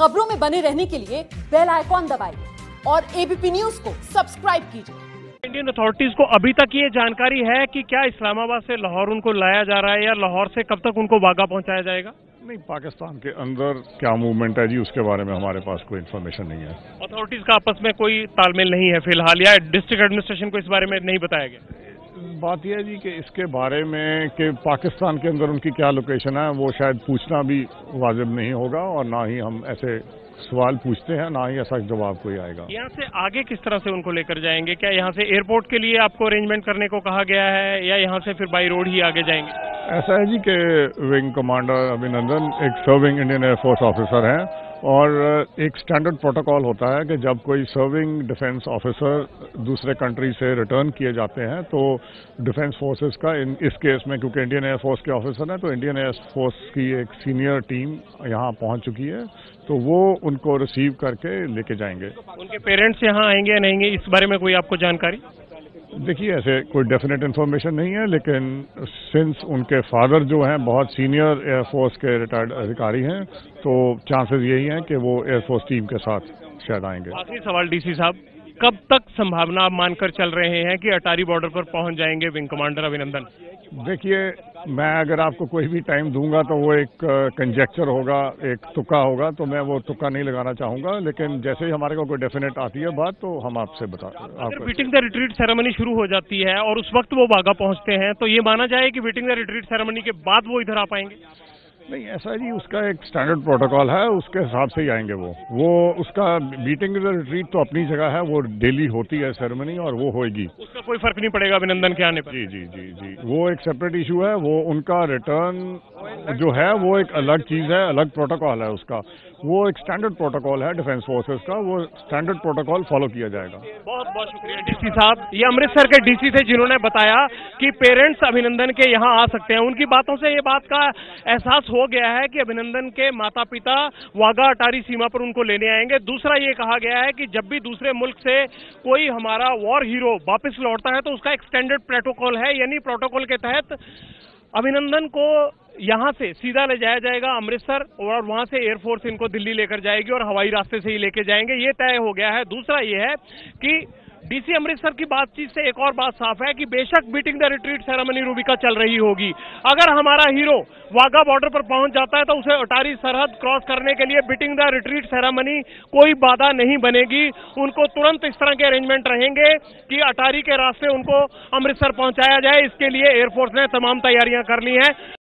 खबरों में बने रहने के लिए बेल आइकॉन दबाइए और एबीपी न्यूज को सब्सक्राइब कीजिए। इंडियन अथॉरिटीज को अभी तक ये जानकारी है कि क्या इस्लामाबाद से लाहौर उनको लाया जा रहा है या लाहौर से कब तक उनको वाघा पहुंचाया जाएगा? नहीं, पाकिस्तान के अंदर क्या मूवमेंट है जी उसके बारे में हमारे पास कोई इन्फॉर्मेशन नहीं है। अथॉरिटीज का आपस में कोई तालमेल नहीं है फिलहाल या डिस्ट्रिक्ट एडमिनिस्ट्रेशन को इस बारे में नहीं बताया गया? बात यह है जी कि इसके बारे में कि पाकिस्तान के अंदर उनकी क्या लोकेशन है वो शायद पूछना भी वाजिब नहीं होगा और ना ही हम ऐसे सवाल पूछते हैं, ना ही ऐसा जवाब कोई आएगा। यहाँ से आगे किस तरह से उनको लेकर जाएंगे? क्या यहाँ से एयरपोर्ट के लिए आपको अरेंजमेंट करने को कहा गया है या यहाँ से फिर बाई रोड ही आगे जाएंगे? ऐसा है जी कि विंग कमांडर अभिनंदन एक सर्विंग इंडियन एयरफोर्स ऑफिसर हैं और एक स्टैंडर्ड प्रोटोकॉल होता है कि जब कोई सर्विंग डिफेंस ऑफिसर दूसरे कंट्री से रिटर्न किए जाते हैं तो डिफेंस फोर्सेस का इस केस में क्योंकि इंडियन एयरफोर्स के ऑफिसर हैं तो इंडियन एयरफोर्स की एक सीनियर टीम यहाँ पहुँच चुकी है तो वो उनको रिसीव करके लेके जाएंगे। उनके पेरेंट्स यहाँ आएंगे या नहीं इस बारे में कोई आपको जानकारी? देखिए ऐसे कोई डेफिनेट इन्फॉर्मेशन नहीं है लेकिन सिंस उनके फादर जो हैं बहुत सीनियर एयरफोर्स के रिटायर्ड अधिकारी हैं तो चांसेस यही हैं कि वो एयरफोर्स टीम के साथ शायद आएंगे। आखिरी सवाल डीसी साहब, कब तक संभावना आप मानकर चल रहे हैं कि अटारी बॉर्डर पर पहुंच जाएंगे विंग कमांडर अभिनंदन? देखिए मैं अगर आपको कोई भी टाइम दूंगा तो वो एक कंजेक्चर होगा, एक तुक्का होगा, तो मैं वो तुक्का नहीं लगाना चाहूंगा लेकिन जैसे ही हमारे को कोई डेफिनेट आती है बात तो हम आपसे बताते हैं। बीटिंग द रिट्रीट सेरेमनी शुरू हो जाती है और उस वक्त वो वाघा पहुंचते हैं तो ये माना जाए कि बीटिंग द रिट्रीट सेरेमनी के बाद वो इधर आ पाएंगे? नहीं, ऐसा जी उसका एक स्टैंडर्ड प्रोटोकॉल है उसके हिसाब से ही आएंगे वो उसका बीटिंग द रिट्रीट तो अपनी जगह है, वो डेली होती है सेरेमनी और वो होगी, उसका कोई फर्क नहीं पड़ेगा अभिनंदन के आने पर। जी जी जी जी वो एक सेपरेट इशू है, वो उनका रिटर्न जो है वो एक अलग चीज़ है, अलग प्रोटोकॉल है उसका, वो एक स्टैंडर्ड प्रोटोकॉल है डिफेंस फोर्सेज का, वो स्टैंडर्ड प्रोटोकॉल फॉलो किया जाएगा। बहुत बहुत शुक्रिया डीसी साहब। ये अमृतसर के डीसी थे जिन्होंने बताया कि पेरेंट्स अभिनंदन के यहाँ आ सकते हैं। उनकी बातों से ये बात का एहसास हो गया है कि अभिनंदन के माता पिता वाघा अटारी सीमा पर उनको लेने आएंगे। दूसरा ये कहा गया है कि जब भी दूसरे मुल्क से कोई हमारा वॉर हीरो वापस लौटता है तो उसका एक स्टैंडर्ड प्रोटोकॉल है, यानी प्रोटोकॉल के तहत अभिनंदन को यहाँ से सीधा ले जाया जाएगा अमृतसर और वहाँ से एयरफोर्स इनको दिल्ली लेकर जाएगी और हवाई रास्ते से ही लेके जाएंगे, ये तय हो गया है। दूसरा ये है कि डीसी अमृतसर की बातचीत से एक और बात साफ है कि बेशक beating the retreat ceremony Rubika चल रही होगी, अगर हमारा हीरो वाघा बॉर्डर पर पहुंच जाता है तो उसे अटारी सरहद क्रॉस करने के लिए बीटिंग द रिट्रीट सेरेमनी कोई बाधा नहीं बनेगी। उनको तुरंत इस तरह के अरेंजमेंट रहेंगे कि अटारी के रास्ते उनको अमृतसर पहुंचाया जाए, इसके लिए एयरफोर्स ने तमाम तैयारियां कर ली हैं।